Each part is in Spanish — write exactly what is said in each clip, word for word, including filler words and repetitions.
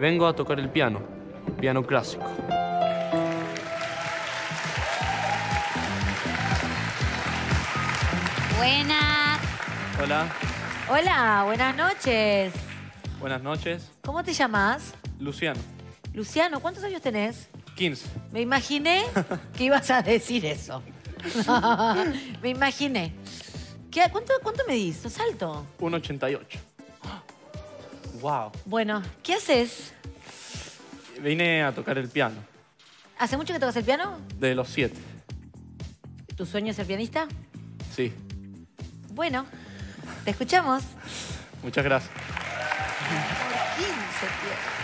Vengo a tocar el piano, piano clásico. Buenas. Hola. Hola, buenas noches. Buenas noches. ¿Cómo te llamás? Luciano. Luciano, ¿cuántos años tenés? quince. Me imaginé que ibas a decir eso. Me imaginé. ¿Qué, cuánto, ¿Cuánto me diste? ¿Sos alto? uno ochenta y ocho. Wow. Bueno, ¿qué haces? Vine a tocar el piano. ¿Hace mucho que tocas el piano? De los siete. ¿Tu sueño es ser pianista? Sí. Bueno, te escuchamos. Muchas gracias. Por quince pies.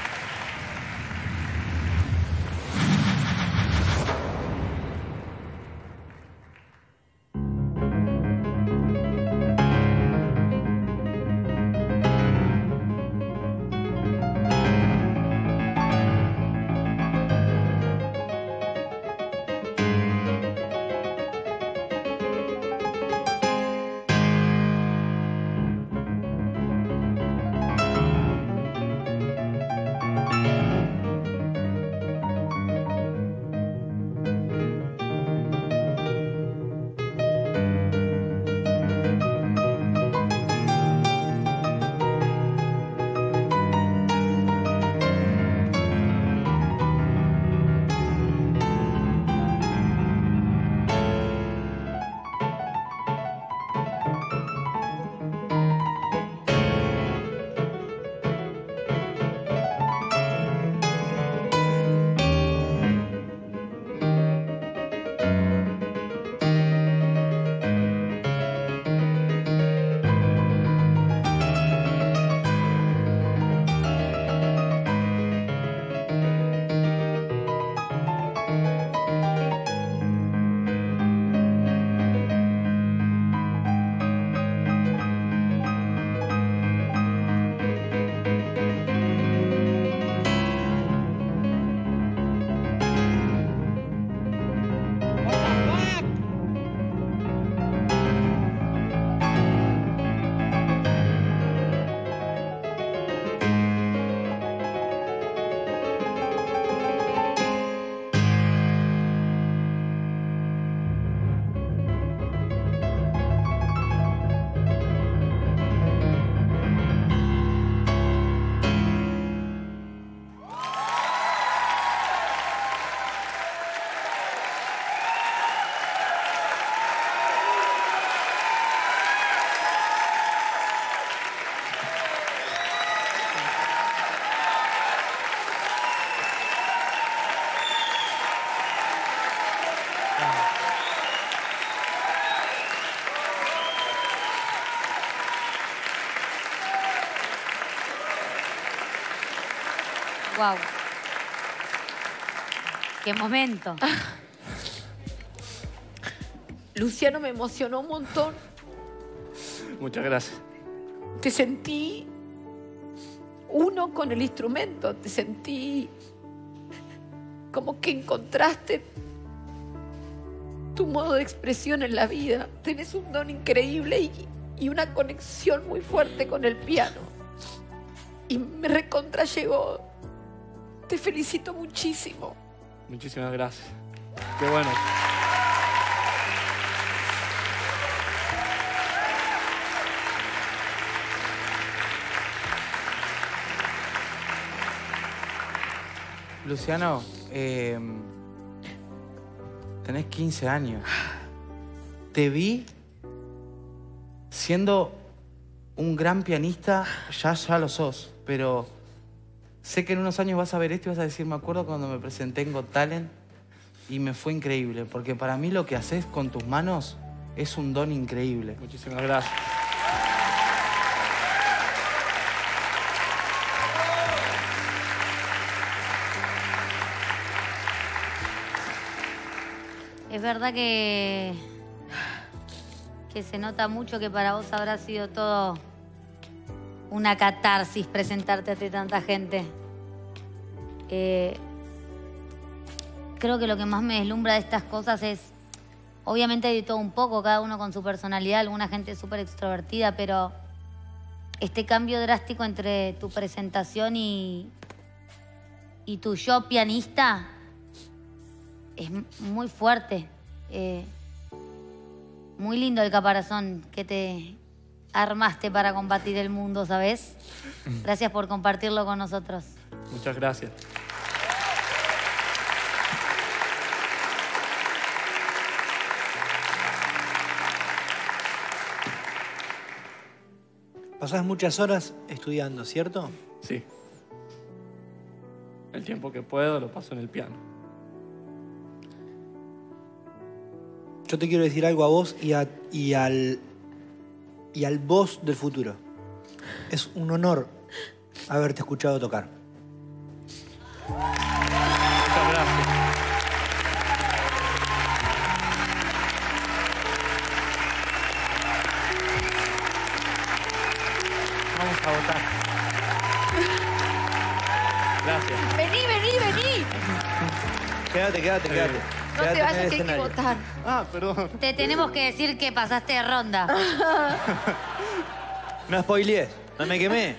Wow. ¡Qué momento! Luciano, me emocionó un montón. Muchas gracias. Te sentí uno con el instrumento. Te sentí como que encontraste tu modo de expresión en la vida. Tenés un don increíble y, y una conexión muy fuerte con el piano. Y me recontra llegó. Te felicito muchísimo. Muchísimas gracias. Qué bueno. Luciano, eh, tenés quince años. Te vi siendo un gran pianista, ya, ya lo sos, pero... Sé que en unos años vas a ver esto y vas a decir, me acuerdo cuando me presenté en Got Talent y me fue increíble, porque para mí lo que haces con tus manos es un don increíble. Muchísimas gracias. Es verdad que, que se nota mucho que para vos habrá sido todo... una catarsis presentarte ante tanta gente. Eh, creo que lo que más me deslumbra de estas cosas es... Obviamente hay de todo un poco, cada uno con su personalidad, alguna gente súper extrovertida, pero... Este cambio drástico entre tu presentación y, y tu yo pianista es muy fuerte. Eh, muy lindo el caparazón que te armaste para combatir el mundo, ¿sabes? Gracias por compartirlo con nosotros. Muchas gracias. Pasás muchas horas estudiando, ¿cierto? Sí. El tiempo que puedo lo paso en el piano. Yo te quiero decir algo a vos y, a, y, al, y al vos del futuro. Es un honor haberte escuchado tocar. Muchas gracias. Vamos a votar. Gracias. Vení, vení, vení. Quédate, quédate, quédate. No quédate te vayas, tienes que votar. Ah, perdón. Te tenemos que decir que pasaste de ronda. No spoilees, no me quemé.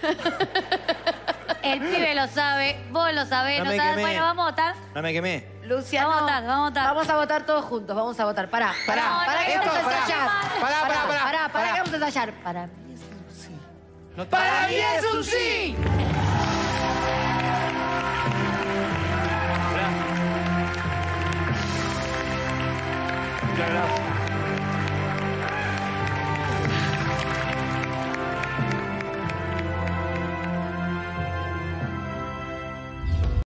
El pibe lo sabe, vos lo sabés. No, no me sabes. Quemé. Bueno, vamos a votar. No me quemé. Luciano, vamos a votar, vamos a votar. Vamos a votar todos juntos, vamos a votar. Pará, pará, no, pará, no, que vamos a ensayar. Pará, pará, pará. Pará, pará, que vamos a ensayar. Pará. No, ¡para mí es un sí! Gracias. Muchas gracias.